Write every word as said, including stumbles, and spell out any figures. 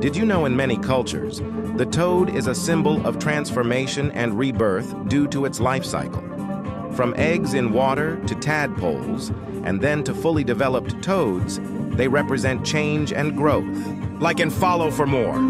Did you know in many cultures, the toad is a symbol of transformation and rebirth due to its life cycle? From eggs in water to tadpoles, and then to fully developed toads, they represent change and growth. Like and follow for more.